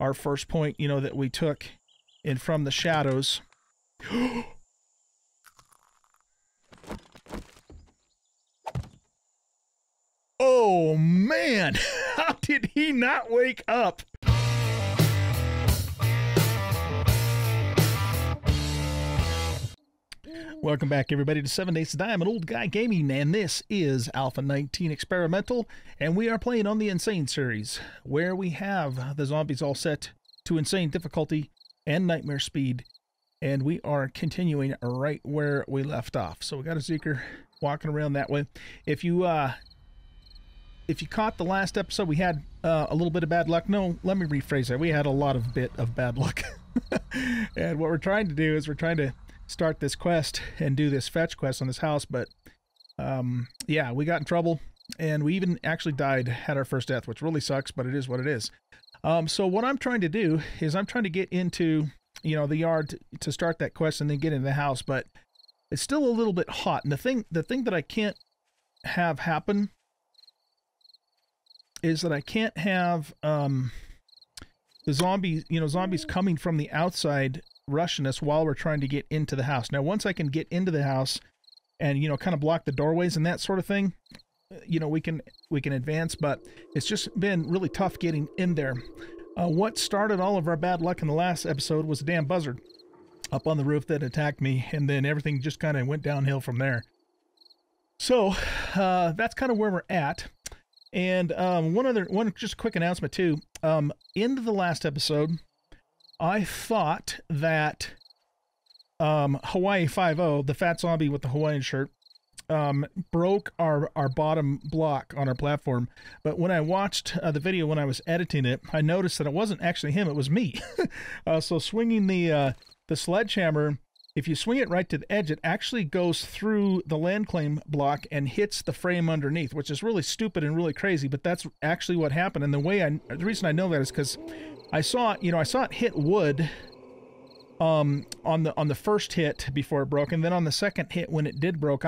our first point, you know, that we took in From the Shadows. Oh, man! How did he not wake up? Welcome back, everybody, to 7 Days to Die. I'm an old guy gaming, and this is Alpha 19 Experimental, and we are playing on the Insane series, where we have the zombies all set to Insane difficulty and Nightmare speed, and we are continuing right where we left off. So we got a Zeeker walking around that way. If you caught the last episode, we had a little bit of bad luck. No, let me rephrase that. We had a lot of bit of bad luck. And what we're trying to do is we're trying to start this quest and do this fetch quest on this house. But yeah, we got in trouble, and we even actually died, had our first death, which really sucks, but it is what it is. So what I'm trying to do is I'm trying to get into, you know, the yard to start that quest and then get into the house. But it's still a little bit hot. And the thing that I can't have happen is that I can't have the zombies, you know, zombies coming from the outside rushing us while we're trying to get into the house. Now, once I can get into the house and, you know, kind of block the doorways and that sort of thing, you know, we can advance, but it's just been really tough getting in there. What started all of our bad luck in the last episode was a damn buzzard up on the roof that attacked me, and then everything just kind of went downhill from there. So that's kind of where we're at. And one just quick announcement too. Into the last episode, I thought that Hawaii 5-0, the fat zombie with the Hawaiian shirt, broke our bottom block on our platform. But when I watched the video when I was editing it, I noticed that it wasn't actually him; it was me. So swinging the sledgehammer, if you swing it right to the edge, it actually goes through the land claim block and hits the frame underneath, which is really stupid and really crazy, but that's actually what happened. And the reason I know that is because I saw, you know, I saw it hit wood on the first hit before it broke, and then on the second hit when it did broke,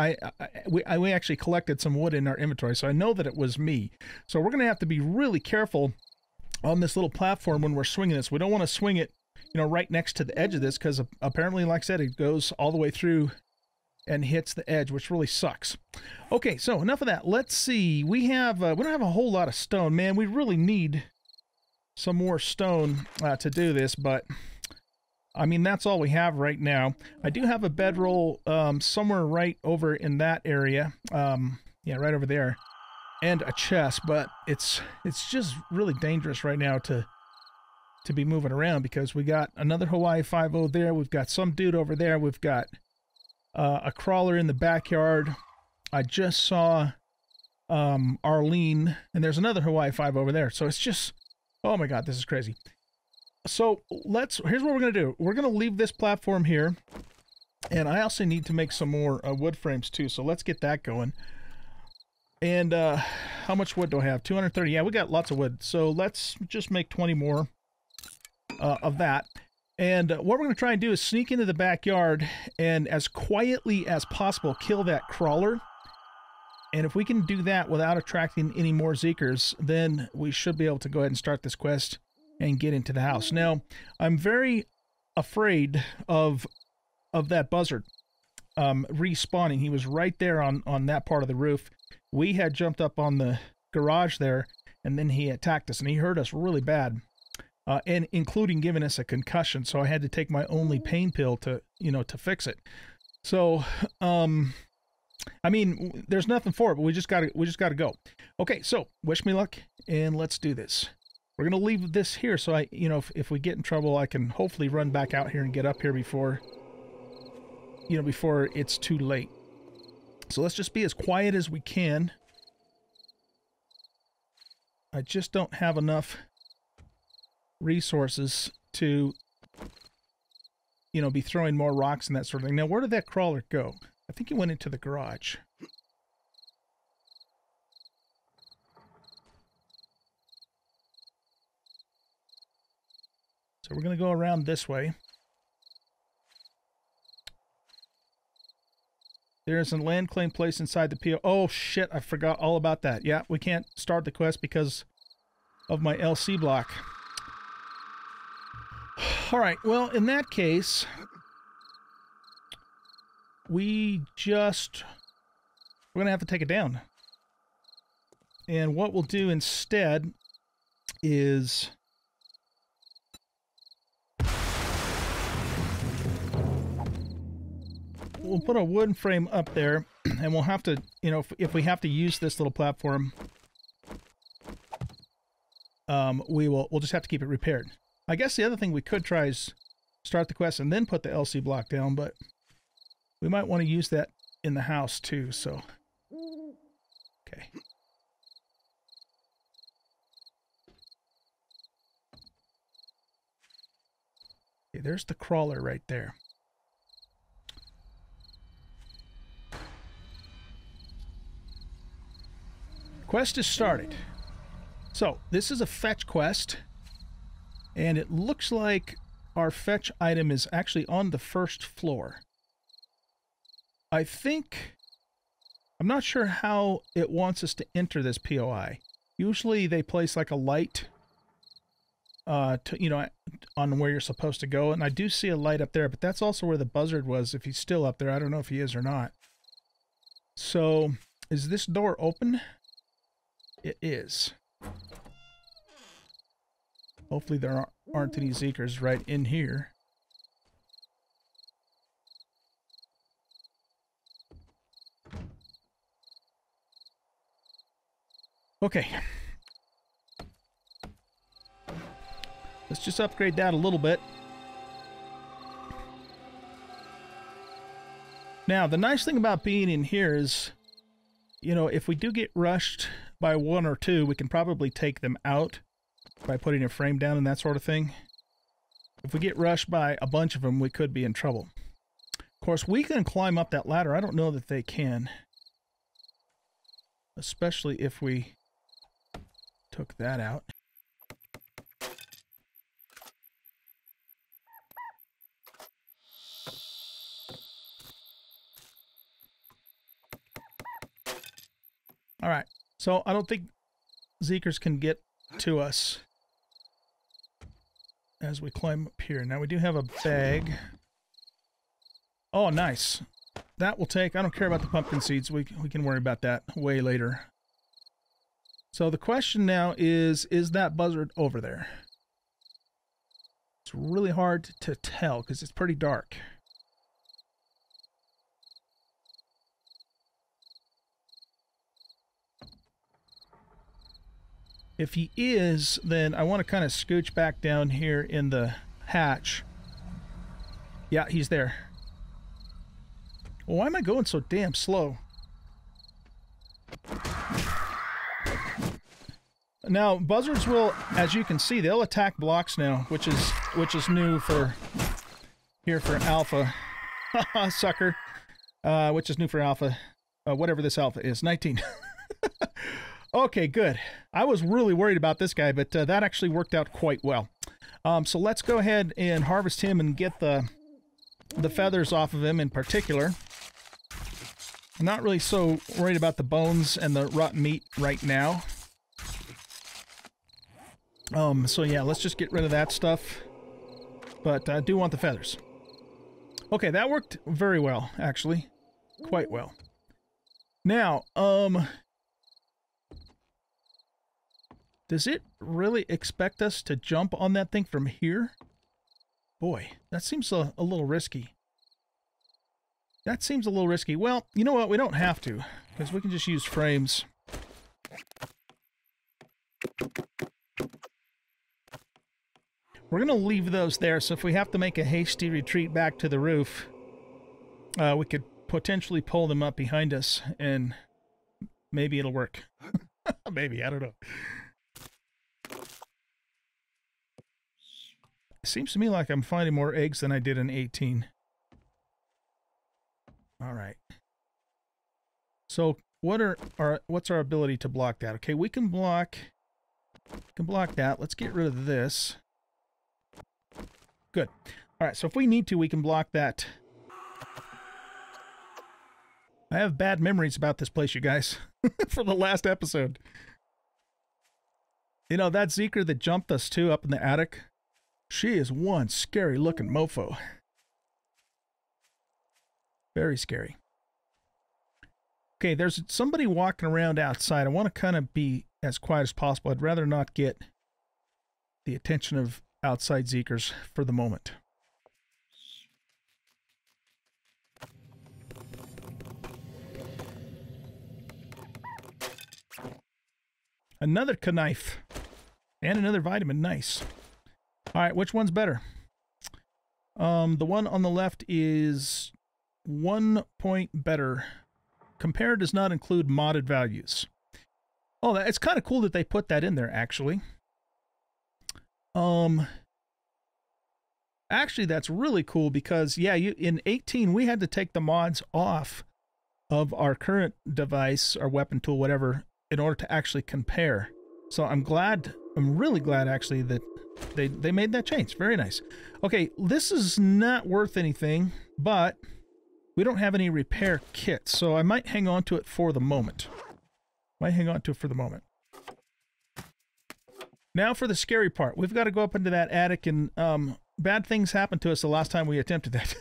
we actually collected some wood in our inventory, so I know that it was me. So we're going to have to be really careful on this little platform when we're swinging this. We don't want to swing it, you know, right next to the edge of this, because apparently, like I said, it goes all the way through and hits the edge, which really sucks. Okay, so enough of that. Let's see. We have we don't have a whole lot of stone, man. We really need some more stone to do this, but I mean, that's all we have right now. I do have a bedroll somewhere right over in that area. Yeah, right over there, and a chest, but it's just really dangerous right now to be moving around, because we got another Hawaii 5-0 there. We've got some dude over there. We've got a crawler in the backyard. I just saw Arlene, and there's another Hawaii 5 over there. So it's just, oh my God, this is crazy. So here's what we're going to do. We're going to leave this platform here, and I also need to make some more wood frames too. So let's get that going. And how much wood do I have? 230. Yeah, we got lots of wood. So let's just make 20 more. Of that. And what we're going to try and do is sneak into the backyard and as quietly as possible kill that crawler. And if we can do that without attracting any more Zeekers, then we should be able to go ahead and start this quest and get into the house. Now, I'm very afraid of that buzzard respawning. He was right there on that part of the roof. We had jumped up on the garage there, and then he attacked us, and he hurt us really bad. And including giving us a concussion, so I had to take my only pain pill to, you know, to fix it. So, I mean, there's nothing for it, but we just gotta go. Okay, so wish me luck, and let's do this. We're gonna leave this here, so I, you know, if we get in trouble, I can hopefully run back out here and get up here before, you know, before it's too late. So let's just be as quiet as we can. I just don't have enough resources to, you know, be throwing more rocks and that sort of thing. Now, where did that crawler go? I think he went into the garage. So we're going to go around this way. There's a land claim place inside the PO. Oh, shit, I forgot all about that. Yeah, we can't start the quest because of my LC block. All right, well, in that case, we're going to have to take it down. And what we'll do instead is... we'll put a wooden frame up there, and we'll have to, you know, if we have to use this little platform, we'll just have to keep it repaired. I guess the other thing we could try is start the quest and then put the LC block down, but we might want to use that in the house too, so. Okay. Okay, there's the crawler right there. Quest is started. So, this is a fetch quest, and it looks like our fetch item is actually on the first floor. I think... I'm not sure how it wants us to enter this POI. Usually they place like a light, to, you know, on where you're supposed to go, and I do see a light up there, but that's also where the buzzard was, if he's still up there. I don't know if he is or not. So, is this door open? It is. Hopefully there aren't any Zeekers right in here. Okay. Let's just upgrade that a little bit. Now, the nice thing about being in here is, you know, if we do get rushed by one or two, we can probably take them out by putting a frame down and that sort of thing. If we get rushed by a bunch of them, we could be in trouble. Of course, we can climb up that ladder. I don't know that they can. Especially if we took that out. All right, so I don't think Zeekers can get to us as we climb up here. Now, we do have a bag. Oh, nice. That will take... I don't care about the pumpkin seeds. We can worry about that way later. So the question now is that buzzard over there? It's really hard to tell because it's pretty dark. If he is, then I want to kind of scooch back down here in the hatch. Yeah, he's there. Well, why am I going so damn slow? Now, buzzards will, as you can see, they'll attack blocks now, which is new for here for Alpha. Haha, sucker. Which is new for Alpha. Whatever this Alpha is. 19. Okay, good. I was really worried about this guy, but that actually worked out quite well. So let's go ahead and harvest him and get the feathers off of him in particular. I'm not really so worried about the bones and the rotten meat right now. So yeah, let's just get rid of that stuff. But I do want the feathers. Okay, that worked very well, actually. Quite well. Now, does it really expect us to jump on that thing from here? Boy, that seems a little risky. That seems a little risky. Well, you know what? We don't have to, because we can just use frames. We're going to leave those there, so if we have to make a hasty retreat back to the roof, we could potentially pull them up behind us, and maybe it'll work. Maybe, I don't know. Seems to me like I'm finding more eggs than I did in 18. All right. So what's our ability to block that? Okay, we can block that. Let's get rid of this. Good. All right, so if we need to, we can block that. I have bad memories about this place, you guys, from the last episode. You know, that Zeeker that jumped us too up in the attic. She is one scary-looking mofo. Very scary. Okay, there's somebody walking around outside. I want to kind of be as quiet as possible. I'd rather not get the attention of outside Zeekers for the moment. Another knife. And another vitamin. Nice. Alright, which one's better? The one on the left is 1 point better. Compare does not include modded values. Oh, it's kind of cool that they put that in there, actually. Actually, that's really cool because, yeah, in 18, we had to take the mods off of our current device, our weapon tool, whatever, in order to actually compare. So I'm really glad, actually, that they made that change. Very nice. Okay, this is not worth anything, but we don't have any repair kits, so I might hang on to it for the moment. Now for the scary part. We've got to go up into that attic, and bad things happened to us the last time we attempted that.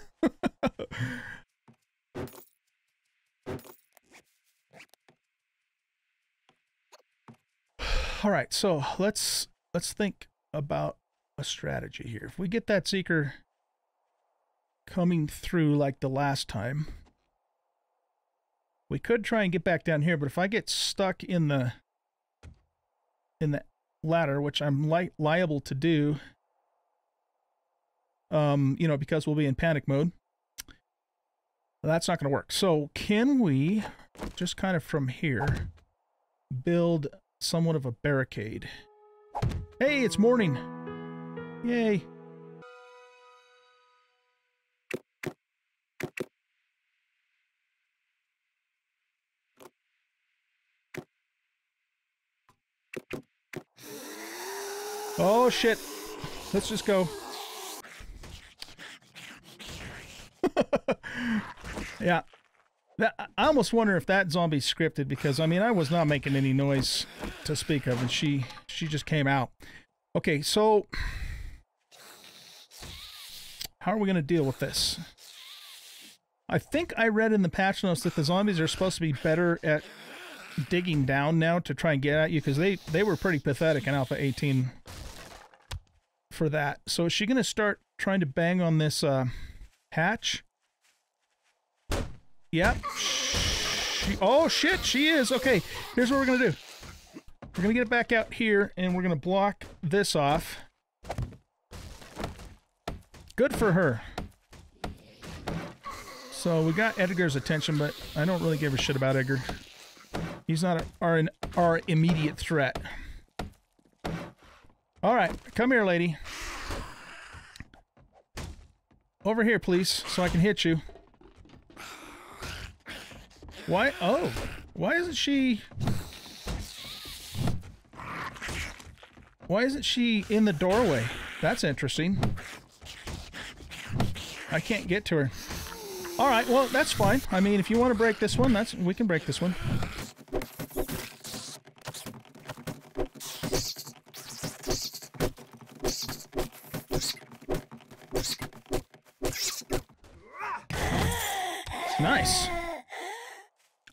All right, so let's think about a strategy here. If we get that Zeeker coming through like the last time, we could try and get back down here, but if I get stuck in the ladder, which I'm liable to do, you know, because we'll be in panic mode, that's not going to work. So can we just kind of from here build somewhat of a barricade? Hey, it's morning. Yay. Oh, shit. Let's just go. Yeah. I almost wonder if that zombie's scripted, because, I mean, I was not making any noise to speak of, and she just came out. Okay, so how are we going to deal with this? I think I read in the patch notes that the zombies are supposed to be better at digging down now to try and get at you, because they were pretty pathetic in Alpha 18 for that. So is she going to start trying to bang on this hatch? Yep. Oh, shit, she is. Okay, here's what we're going to do. We're going to get it back out here, and we're going to block this off. Good for her. So we got Edgar's attention, but I don't really give a shit about Edgar. He's not our immediate threat. All right, come here, lady. Over here, please, so I can hit you. Why? Oh, why isn't she? Why isn't she in the doorway? That's interesting. I can't get to her. All right, well, that's fine. I mean, if you want to break this one, we can break this one. Nice.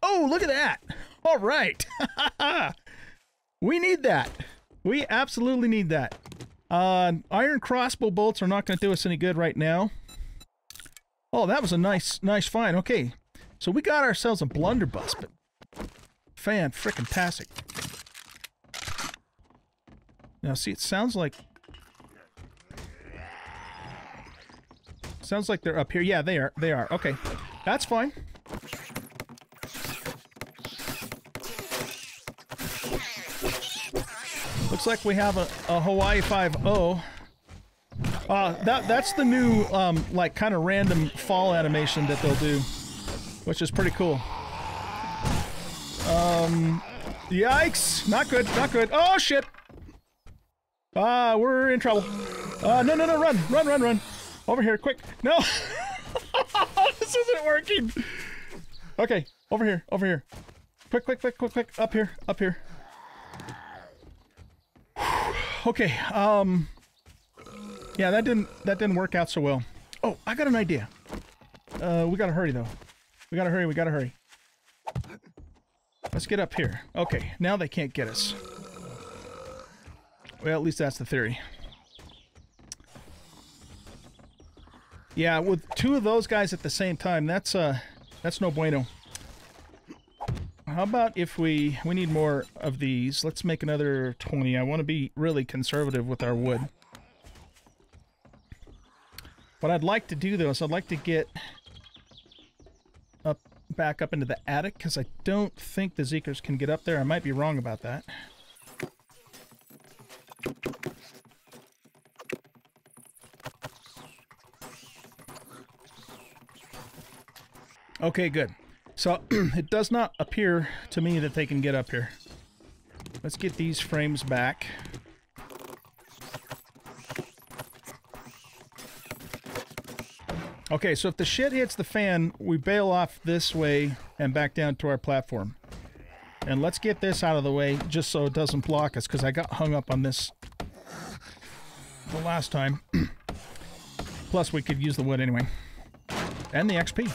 Oh, look at that. All right. We need that. We absolutely need that. Iron crossbow bolts are not going to do us any good right now. Oh, that was a nice find. Okay, so we got ourselves a blunderbuss, but fan-frickin-tastic. Now, see, it sounds like... Sounds like they're up here. Yeah, they are. They are. Okay, that's fine. Looks like we have a Hawaii 5-0. That's the new, like, kind of random fall animation that they'll do, which is pretty cool. Yikes! Not good, not good. Oh, shit! Ah, we're in trouble. No, no, no, run, run, run, run. Over here, quick. No! This isn't working! Okay, over here, over here. Quick, quick, quick, quick, quick. Up here, up here. Okay, Yeah, that didn't work out so well. Oh, I got an idea. We gotta hurry though. We gotta hurry. Let's get up here. Okay, now they can't get us. Well, at least that's the theory. Yeah, with two of those guys at the same time, that's no bueno. How about if we need more of these? Let's make another 20. I want to be really conservative with our wood. What I'd like to do though is I'd like to get back up into the attic, because I don't think the Zeekers can get up there. I might be wrong about that. Okay, good. So it does not appear to me that they can get up here. Let's get these frames back. Okay, so if the shit hits the fan, we bail off this way and back down to our platform. And let's get this out of the way just so it doesn't block us, because I got hung up on this the last time. Plus, we could use the wood anyway. And the XP.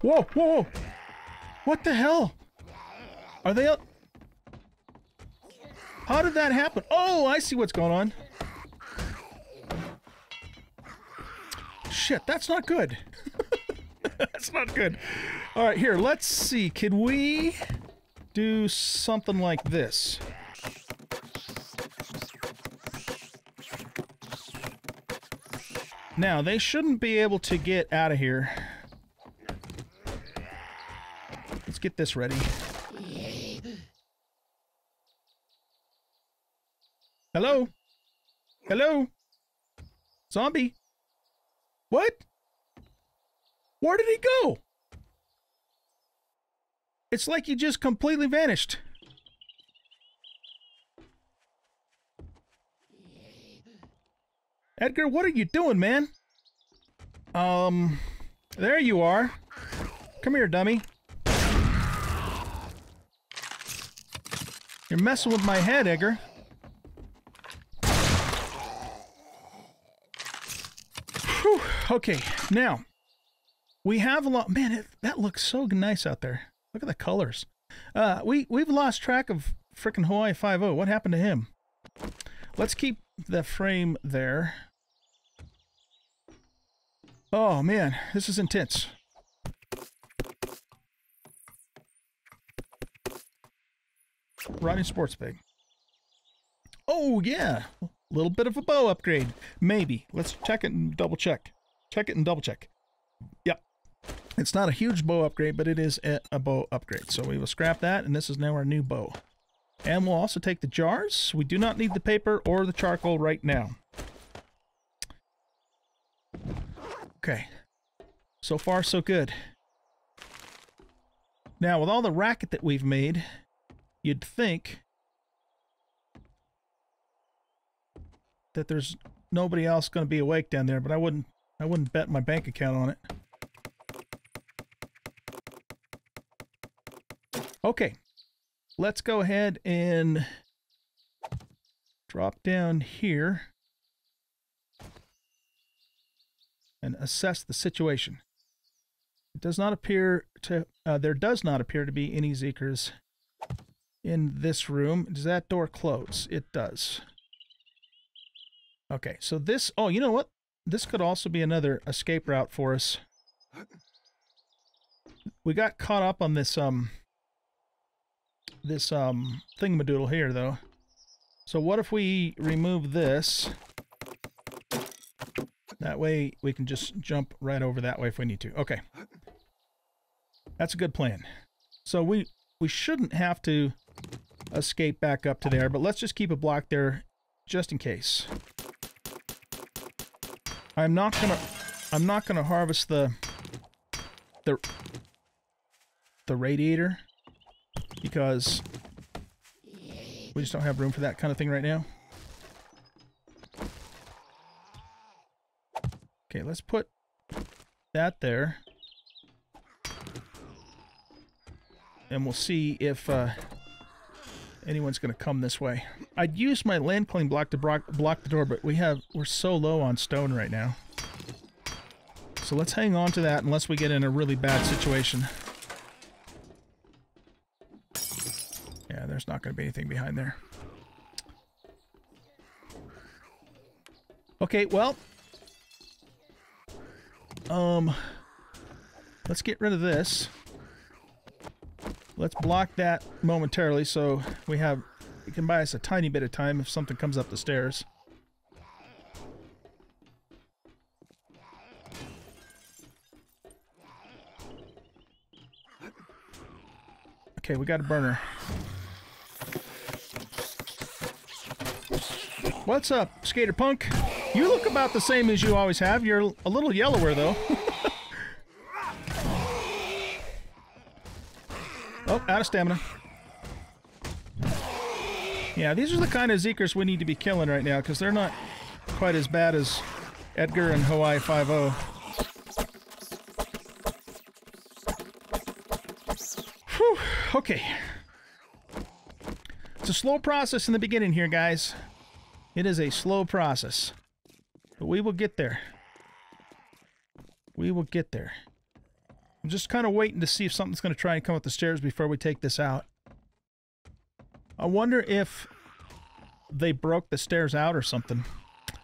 Whoa, whoa, whoa! What the hell? Are they up? How did that happen? Oh, I see what's going on. Shit, that's not good. That's not good. All right, here, let's see. Could we do something like this? Now, they shouldn't be able to get out of here. Let's get this ready. Hello? Hello? Zombie? What? Where did he go? It's like he just completely vanished. Edgar, what are you doing, man? There you are. Come here, dummy. You're messing with my head, Edgar. Whew. Okay, now, we have a lot... Man, that looks so nice out there. Look at the colors. We've lost track of frickin' Hawaii Five-0. What happened to him? Let's keep the frame there. Oh, man, this is intense. Riding sports bag. Oh yeah, a little bit of a bow upgrade. Maybe. Let's check it and double check. Check it and double check. Yep. It's not a huge bow upgrade, but it is a bow upgrade. So we will scrap that, and this is now our new bow. And we'll also take the jars. We do not need the paper or the charcoal right now. Okay. So far, so good. Now, with all the racket that we've made, you'd think that there's nobody else going to be awake down there, but I wouldn't bet my bank account on it. Okay, let's go ahead and drop down here and assess the situation. It does not appear to there does not appear to be any Zeekers in this room. Does that door close? It does. Okay, so this... Oh, you know what? This could also be another escape route for us. We got caught up on this, this thingamadoodle here, though. So what if we remove this? That way we can just jump right over that way if we need to. Okay. That's a good plan. So we shouldn't have to escape back up to there, but let's just keep a block there just in case. I'm not gonna harvest the radiator, because we just don't have room for that kind of thing right now. Okay, let's put that there. And we'll see anyone's going to come this way. I'd use my land claim block to block the door, but we're so low on stone right now. So let's hang on to that unless we get in a really bad situation. Yeah, there's not going to be anything behind there. Okay, well... let's get rid of this. Let's block that momentarily so we have... It can buy us a tiny bit of time if something comes up the stairs. Okay, we got a burner. What's up, Skater Punk? You look about the same as you always have. You're a little yellower, though. Oh, out of stamina. Yeah, these are the kind of Zeekers we need to be killing right now, because they're not quite as bad as Edgar and Hawaii Five-0. Whew, okay. It's a slow process in the beginning here, guys. It is a slow process, but we will get there. We will get there. I'm just kind of waiting to see if something's going to try and come up the stairs before we take this out. I wonder if they broke the stairs out or something.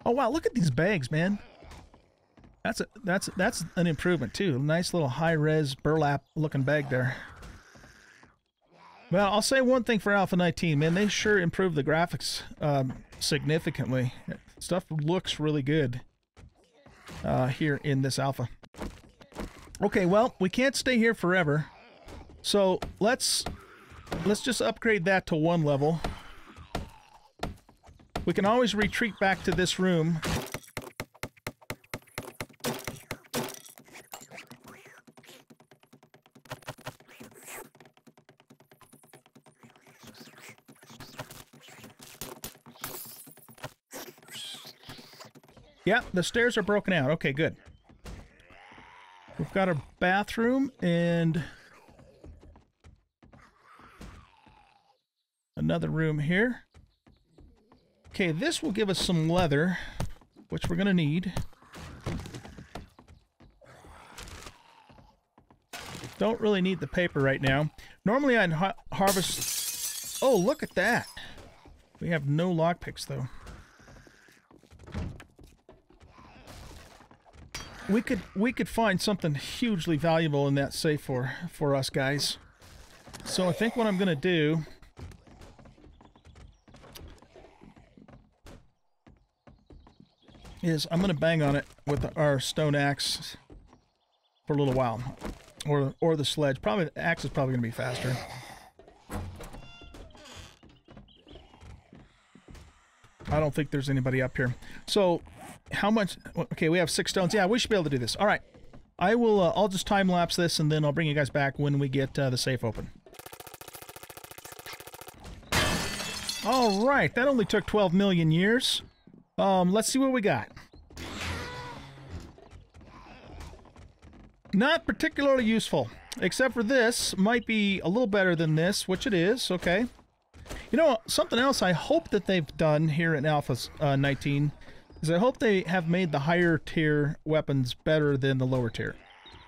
Oh wow, look at these bags, man. That's an improvement too. Nice little high-res burlap looking bag there. Well, I'll say one thing for Alpha 19, man. They sure improved the graphics significantly. Stuff looks really good here in this Alpha. Okay, well, we can't stay here forever, so let's just upgrade that to one level. We can always retreat back to this room. Yeah, the stairs are broken out. Okay, good. We've got a bathroom and another room here. Okay, this will give us some leather, which we're going to need. Don't really need the paper right now. Normally I'd harvest... Oh, look at that. We have no lockpicks, though. We could find something hugely valuable in that safe for us guys. So I think what I'm gonna do is I'm gonna bang on it with our stone axe for a little while, or the sledge. Probably the axe is probably gonna be faster. I don't think there's anybody up here. So. How much? Okay, we have 6 stones. Yeah, we should be able to do this. All right. I will, I'll just time-lapse this, and then I'll bring you guys back when we get the safe open. All right. That only took 12 million years. Let's see what we got. Not particularly useful, except for this. Might be a little better than this, which it is. Okay. You know, something else I hope that they've done here in Alpha 19... is I hope they have made the higher tier weapons better than the lower tier.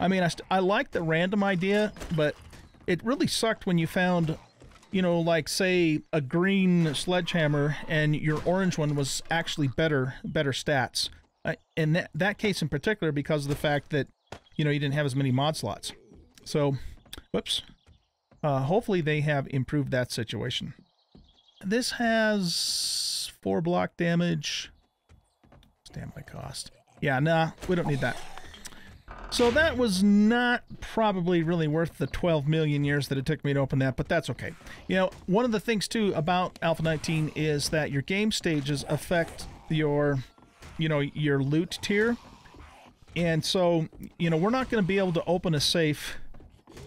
I mean, I like the random idea, but it really sucked when you found, you know, like say a green sledgehammer and your orange one was actually better stats. In that case in particular, because of the fact that, you know, you didn't have as many mod slots. So, whoops. Hopefully they have improved that situation. This has 4 block damage. Damn my cost. Yeah, nah, we don't need that. So that was not probably really worth the 12 million years that it took me to open that, but that's okay. You know, one of the things too about Alpha 19 is that your game stages affect your, you know, your loot tier. And so, you know, we're not going to be able to open a safe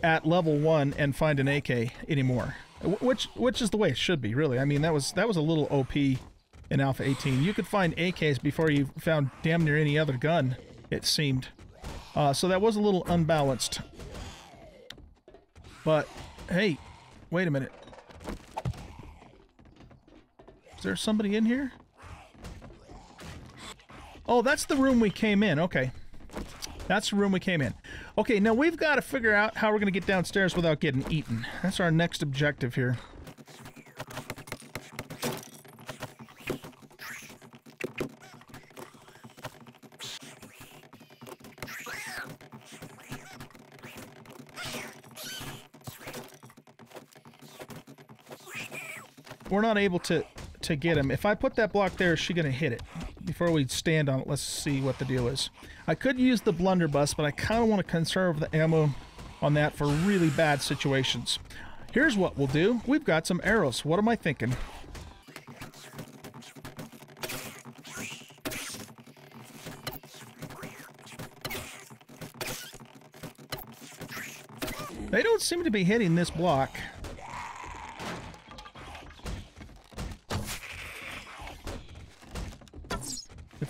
at level 1 and find an AK anymore, which is the way it should be, really. I mean, that was a little OP. In Alpha 18, you could find AKs before you found damn near any other gun, it seemed. So that was a little unbalanced. But, hey, wait a minute. there somebody in here? Oh, that's the room we came in. Okay. That's the room we came in. Okay, now we've got to figure out how we're going to get downstairs without getting eaten. That's our next objective here. We're not able to get him. If I put that block there, is she going to hit it? Before we stand on it, let's see what the deal is. I could use the blunderbuss, but I kind of want to conserve the ammo on that for really bad situations. Here's what we'll do. We've got some arrows. What am I thinking? They don't seem to be hitting this block.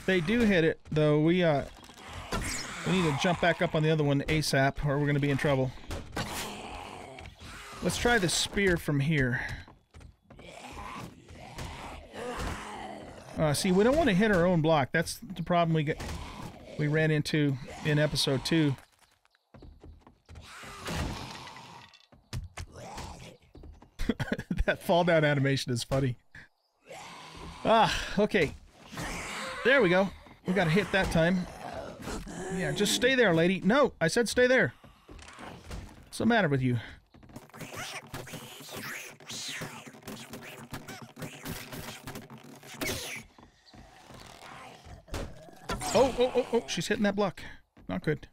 They do hit it, though. We need to jump back up on the other one ASAP, or we're going to be in trouble. Let's try the spear from here. See, we don't want to hit our own block. That's the problem we ran into in episode 2. That fall down animation is funny. Ah, okay. There we go. We got a hit that time. Yeah, just stay there, lady. No, I said stay there. What's the matter with you? Oh, oh, oh, oh, she's hitting that block. Not good.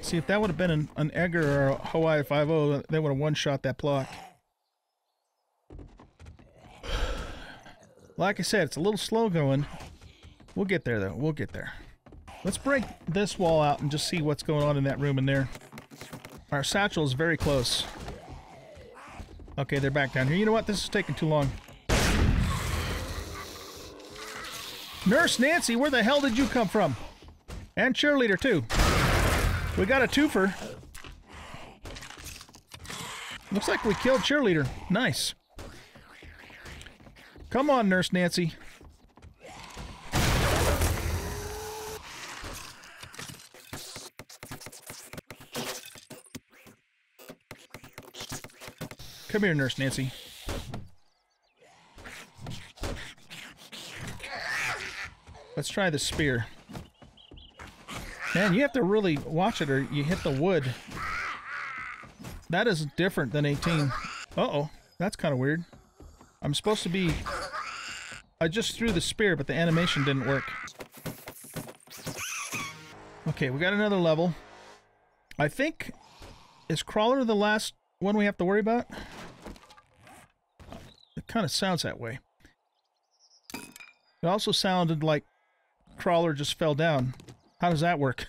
See, if that would have been an Edgar or a Hawaii Five-0, they would have one-shot that block. Like I said, it's a little slow going. We'll get there, though. We'll get there. Let's break this wall out and just see what's going on in that room in there. Our satchel is very close. Okay, they're back down here. You know what? This is taking too long. Nurse Nancy, where the hell did you come from? And cheerleader, too. We got a twofer. Looks like we killed cheerleader. Nice. Come on, Nurse Nancy. Come here, Nurse Nancy. Let's try the spear. Man, you have to really watch it or you hit the wood. That is different than 18. Uh-oh. That's kind of weird. I'm supposed to be... I just threw the spear, but the animation didn't work. Okay, we got another level. I think... Is Crawler the last one we have to worry about? It kind of sounds that way. It also sounded like Crawler just fell down. How does that work?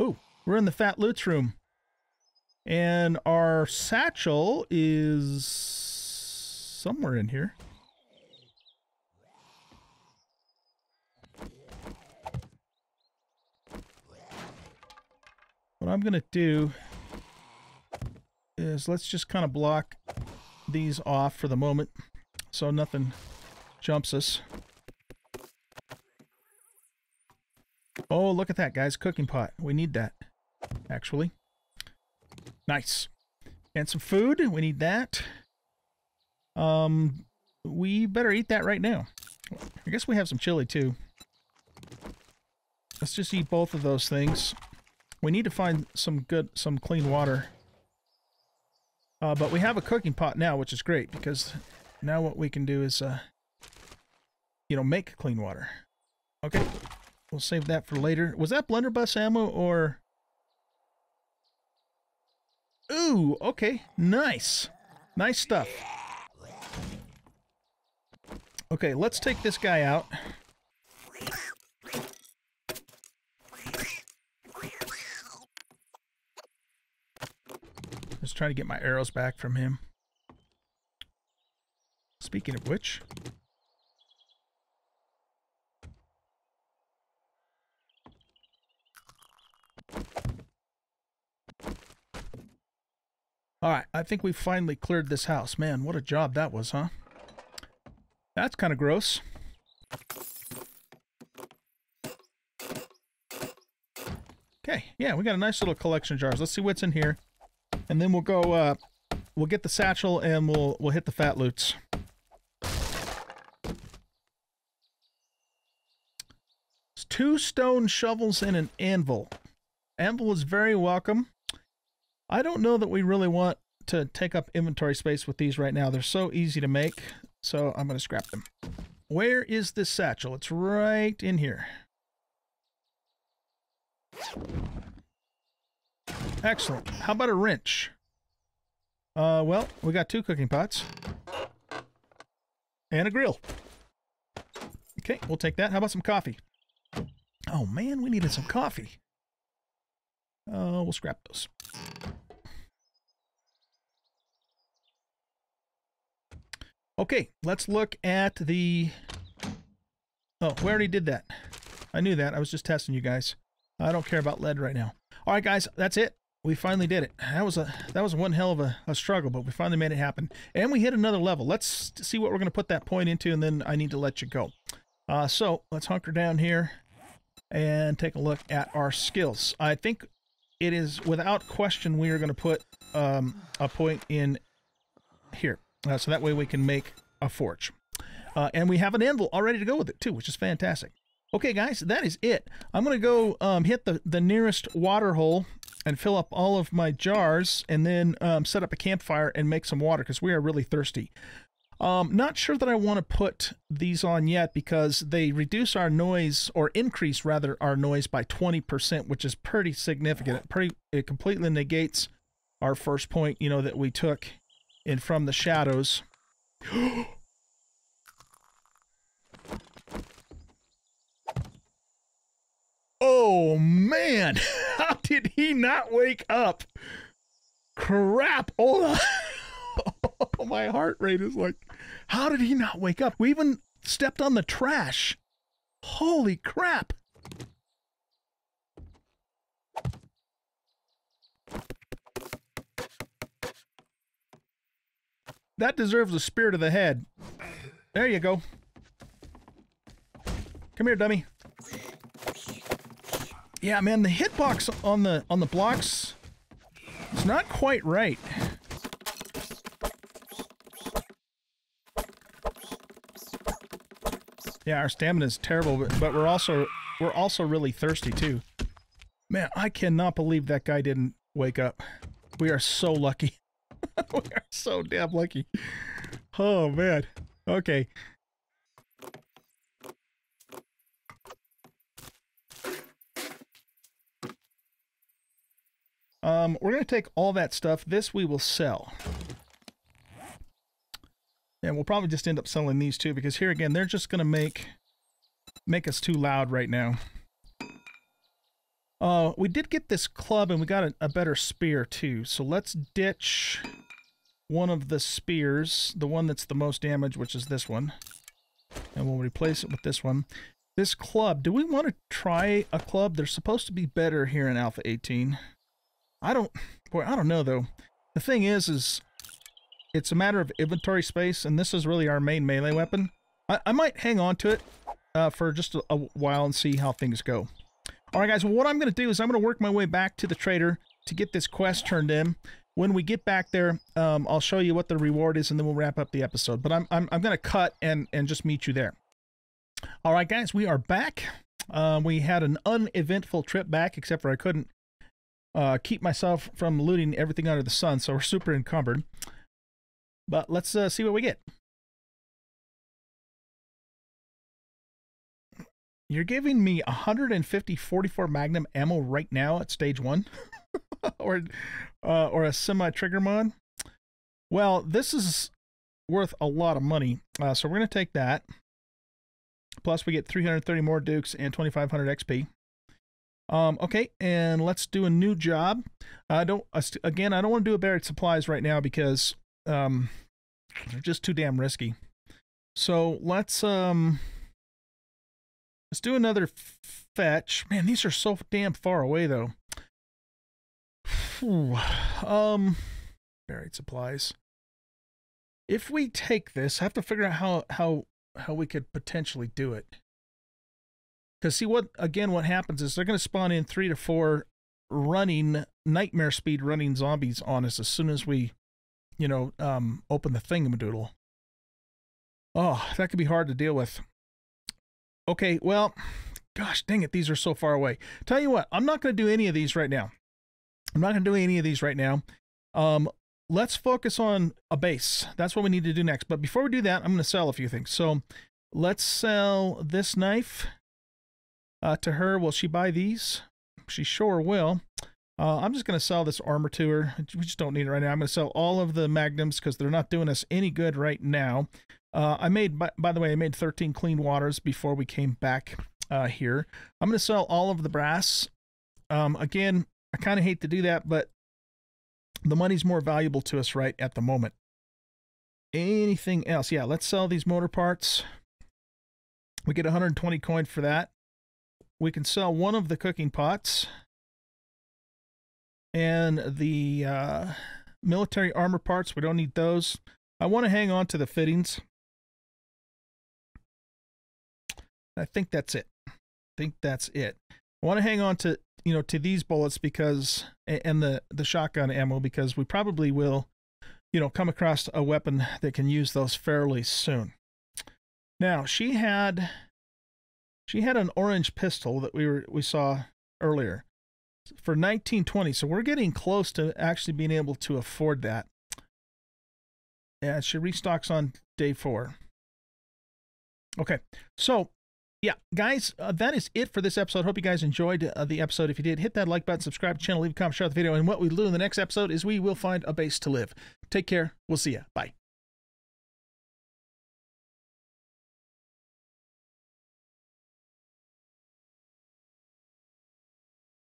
Ooh, we're in the Fat Loot's room. And our satchel is somewhere in here. What I'm going to do is let's just kind of block these off for the moment so nothing jumps us. Oh, look at that, guys. Cooking pot. We need that, actually. Nice. And some food. We need that. We better eat that right now. I guess we have some chili, too. Let's just eat both of those things. We need to find some clean water. But we have a cooking pot now, which is great, because now what we can do is, you know, make clean water. Okay. We'll save that for later. Was that blunderbuss ammo or... Ooh, okay. Nice. Nice stuff. Okay, let's take this guy out. Just trying to get my arrows back from him. Speaking of which... Alright, I think we finally cleared this house. Man, what a job that was, huh? That's kind of gross. Okay, yeah, we got a nice little collection of jars. Let's see what's in here. And then we'll go, we'll get the satchel and we'll hit the fat loots. It's 2 stone shovels and an anvil. Anvil is very welcome. I don't know that we really want to take up inventory space with these right now. They're so easy to make, so I'm going to scrap them. Where is this satchel? It's right in here. Excellent. How about a wrench? Well, we got 2 cooking pots. And a grill. Okay, we'll take that. How about some coffee? Oh, man, we needed some coffee. We'll scrap those. Okay, let's look at the... Oh, we already did that. I knew that. I was just testing you guys. I don't care about lead right now. All right, guys, that's it. We finally did it. That was one hell of a struggle, but we finally made it happen. And we hit another level. Let's see what we're going to put that point into, and then I need to let you go. So let's hunker down here and take a look at our skills. I think it is without question we are going to put a point in here. So that way we can make a forge. And we have an anvil all ready to go with it, too, which is fantastic. Okay, guys, that is it. I'm going to go hit the nearest water hole and fill up all of my jars and then set up a campfire and make some water because we are really thirsty. Not sure that I want to put these on yet because they reduce our noise, or increase rather our noise by 20%, which is pretty significant. It completely negates our first point, you know, that we took in From the Shadows. Oh man, how did he not wake up? Crap, Ola. Oh, my heart rate is like, how did he not wake up? We even stepped on the trash. Holy crap. That deserves a spear to the head. There you go. Come here, dummy. Yeah, man, the hitbox on the blocks, it's not quite right. Yeah, our stamina is terrible, but we're also really thirsty too. Man, I cannot believe that guy didn't wake up. We are so lucky. We are so damn lucky. Oh man. Okay. We're going to take all that stuff. This we will sell. And we'll probably just end up selling these two because here again, they're just going to make us too loud right now. We did get this club and we got a better spear too. So let's ditch one of the spears, the one that's the most damage, which is this one. And we'll replace it with this one. This club, do we want to try a club? They're supposed to be better here in Alpha 18. I don't know though. The thing is it's a matter of inventory space, and this is really our main melee weapon. I might hang on to it for just a while and see how things go. All right, guys, well, what I'm going to do is I'm going to work my way back to the trader to get this quest turned in. When we get back there, I'll show you what the reward is, and then we'll wrap up the episode. But I'm going to cut and just meet you there. All right, guys, we are back. We had an uneventful trip back, except for I couldn't keep myself from looting everything under the sun, so we're super encumbered. But let's see what we get. You're giving me 150 .44 Magnum ammo right now at stage 1? or a semi-trigger mod? Well, this is worth a lot of money, so we're going to take that. Plus, we get 330 more Dukes and 2,500 XP. Okay, and let's do a new job. I don't want to do a buried supplies right now because they're just too damn risky. So let's do another fetch. Man, these are so damn far away though. Varied supplies. If we take this, I have to figure out how we could potentially do it. Because see, what happens is they're going to spawn in 3 to 4 running, nightmare speed running zombies on us as soon as we, you know, open the thingamadoodle. Oh, that could be hard to deal with. Okay, well, gosh dang it, these are so far away. Tell you what, I'm not going to do any of these right now. Let's focus on a base. That's what we need to do next. But before we do that, I'm going to sell a few things. So let's sell this knife to her. Will she buy these? She sure will. I'm just going to sell this armor to her. We just don't need it right now. I'm going to sell all of the magnums because they're not doing us any good right now. I made, by the way, I made 13 clean waters before we came back here. I'm going to sell all of the brass. Again, I kind of hate to do that, but the money's more valuable to us right at the moment. Anything else? Yeah, let's sell these motor parts. We get 120 coin for that. We can sell one of the cooking pots. And the military armor parts, we don't need those. I want to hang on to the fittings. I think that's it. I want to hang on to, you know, to these bullets because, and the shotgun ammo, because we probably will, you know, come across a weapon that can use those fairly soon. Now, she had an orange pistol that we saw earlier for 1920. So we're getting close to actually being able to afford that. And she restocks on day 4. Okay. So yeah, guys, that is it for this episode. Hope you guys enjoyed the episode. If you did, hit that like button, subscribe to the channel, leave a comment, share the video. And what we'll do in the next episode is we will find a base to live. Take care. We'll see ya. Bye.